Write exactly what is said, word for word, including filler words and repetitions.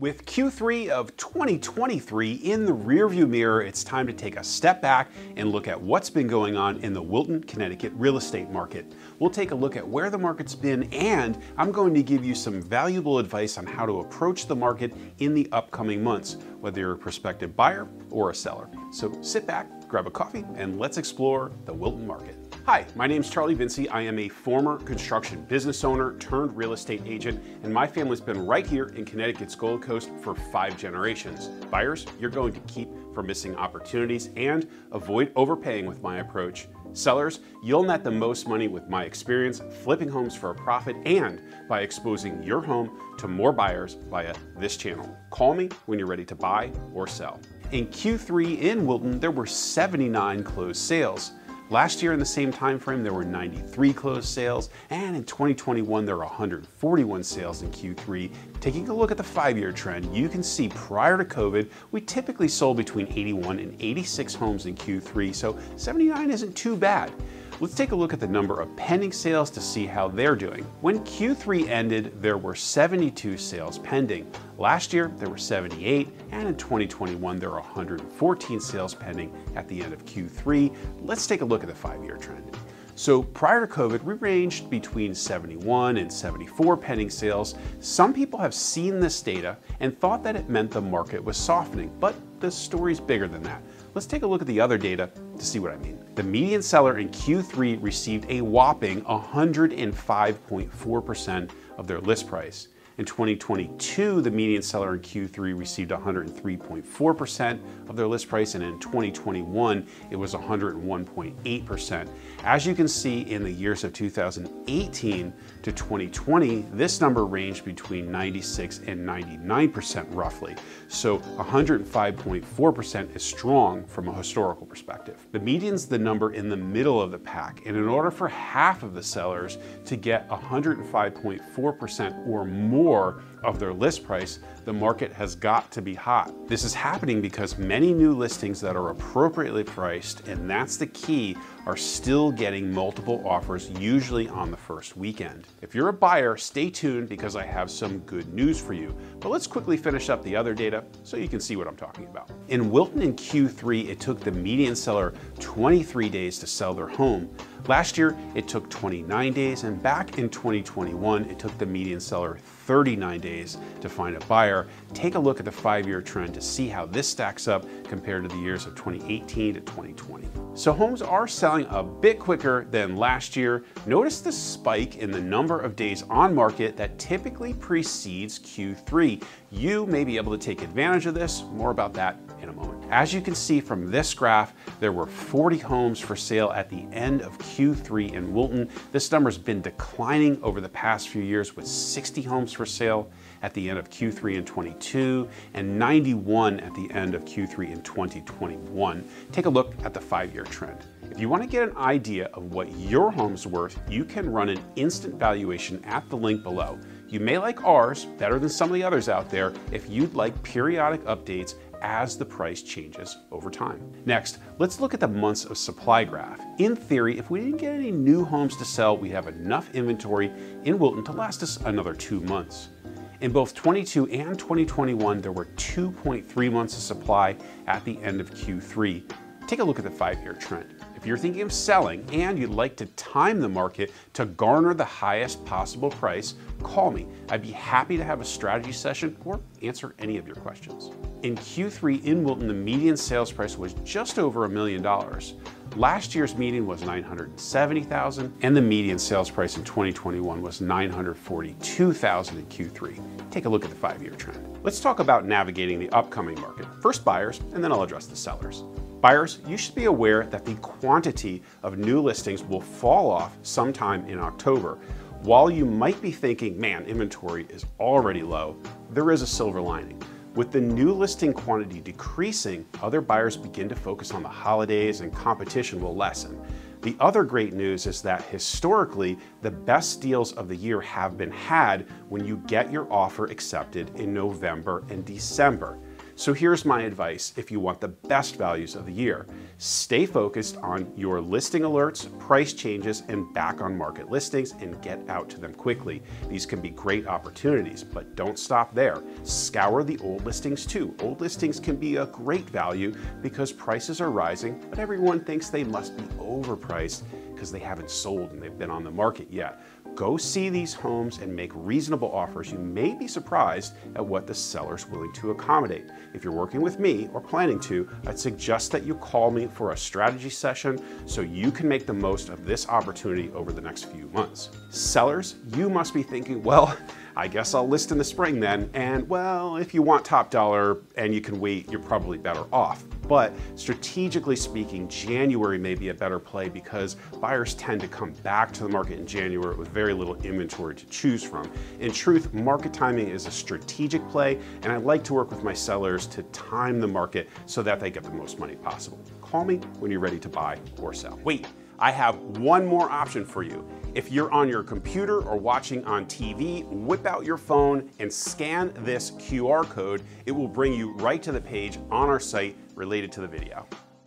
With Q three of twenty twenty-three in the rearview mirror, it's time to take a step back and look at what's been going on in the Wilton, Connecticut real estate market. We'll take a look at where the market's been, and I'm going to give you some valuable advice on how to approach the market in the upcoming months, whether you're a prospective buyer or a seller. So sit back, grab a coffee, and let's explore the Wilton market. Hi, my name's Charlie Vinci. I am a former construction business owner turned real estate agent, and my family's been right here in Connecticut's Gold Coast for five generations. Buyers, you're going to keep from missing opportunities and avoid overpaying with my approach. Sellers, you'll net the most money with my experience flipping homes for a profit and by exposing your home to more buyers via this channel. Call me when you're ready to buy or sell. In Q three in Wilton, there were seventy-nine closed sales. Last year in the same time frame, there were ninety-three closed sales, and in twenty twenty-one, there were one hundred forty-one sales in Q three. Taking a look at the five-year trend, you can see prior to COVID, we typically sold between eighty-one and eighty-six homes in Q three, so seventy-nine isn't too bad. Let's take a look at the number of pending sales to see how they're doing. When Q three ended, there were seventy-two sales pending. Last year, there were seventy-eight, and in twenty twenty-one, there were one hundred fourteen sales pending at the end of Q three. Let's take a look at the five-year trend. So prior to COVID, we ranged between seventy-one and seventy-four pending sales. Some people have seen this data and thought that it meant the market was softening, but the story's bigger than that. Let's take a look at the other data to see what I mean. The median seller in Q three received a whopping one hundred five point four percent of their list price. In twenty twenty-two, the median seller in Q three received one hundred three point four percent of their list price, and in twenty twenty-one, it was one hundred one point eight percent. As you can see, in the years of two thousand eighteen to twenty twenty, this number ranged between ninety-six and ninety-nine percent roughly. So one hundred five point four percent is strong from a historical perspective. The median's the number in the middle of the pack, and in order for half of the sellers to get one hundred five point four percent or more of their list price, the market has got to be hot. This is happening because many new listings that are appropriately priced, and that's the key, are still getting multiple offers, usually on the first weekend. If you're a buyer, stay tuned because I have some good news for you. But let's quickly finish up the other data so you can see what I'm talking about. In Wilton in Q three, it took the median seller twenty-three days to sell their home. Last year, it took twenty-nine days, and back in twenty twenty-one, it took the median seller thirty-nine days to find a buyer. Take a look at the five-year trend to see how this stacks up compared to the years of twenty eighteen to twenty twenty. So homes are selling a bit quicker than last year. Notice the spike in the number of days on market that typically precedes Q three. You may be able to take advantage of this. More about that in a moment. As you can see from this graph, there were forty homes for sale at the end of Q three in Wilton. This number's been declining over the past few years, with sixty homes for sale at the end of Q three in twenty-two and ninety-one at the end of Q three in twenty twenty-one. Take a look at the five-year trend. If you want to get an idea of what your home's worth, you can run an instant valuation at the link below. You may like ours better than some of the others out there if you'd like periodic updates as the price changes over time. Next, let's look at the months of supply graph. In theory, if we didn't get any new homes to sell, we'd have enough inventory in Wilton to last us another two months. In both twenty-two and twenty twenty-one, there were two point three months of supply at the end of Q three. Take a look at the five-year trend. If you're thinking of selling and you'd like to time the market to garner the highest possible price, call me. I'd be happy to have a strategy session or answer any of your questions. In Q three in Wilton, the median sales price was just over a million dollars. Last year's median was nine hundred seventy thousand dollars, and the median sales price in twenty twenty-one was nine hundred forty-two thousand dollars in Q three. Take a look at the five-year trend. Let's talk about navigating the upcoming market. First buyers, and then I'll address the sellers. Buyers, you should be aware that the quantity of new listings will fall off sometime in October. While you might be thinking, man, inventory is already low, there is a silver lining. With the new listing quantity decreasing, other buyers begin to focus on the holidays and competition will lessen. The other great news is that historically, the best deals of the year have been had when you get your offer accepted in November and December. So here's my advice if you want the best values of the year. Stay focused on your listing alerts, price changes, and back on market listings, and get out to them quickly. These can be great opportunities, but don't stop there. Scour the old listings too. Old listings can be a great value because prices are rising, but everyone thinks they must be overpriced because they haven't sold and they've been on the market yet. Go see these homes and make reasonable offers. You may be surprised at what the seller's willing to accommodate. If you're working with me or planning to, I'd suggest that you call me for a strategy session so you can make the most of this opportunity over the next few months. Sellers, you must be thinking, well, I guess I'll list in the spring then, and well, if you want top dollar and you can wait, you're probably better off. But strategically speaking, January may be a better play because buyers tend to come back to the market in January with very little inventory to choose from. In truth, market timing is a strategic play, and I like to work with my sellers to time the market so that they get the most money possible. Call me when you're ready to buy or sell. Wait, I have one more option for you. If you're on your computer or watching on T V, whip out your phone and scan this Q R code. It will bring you right to the page on our site related to the video.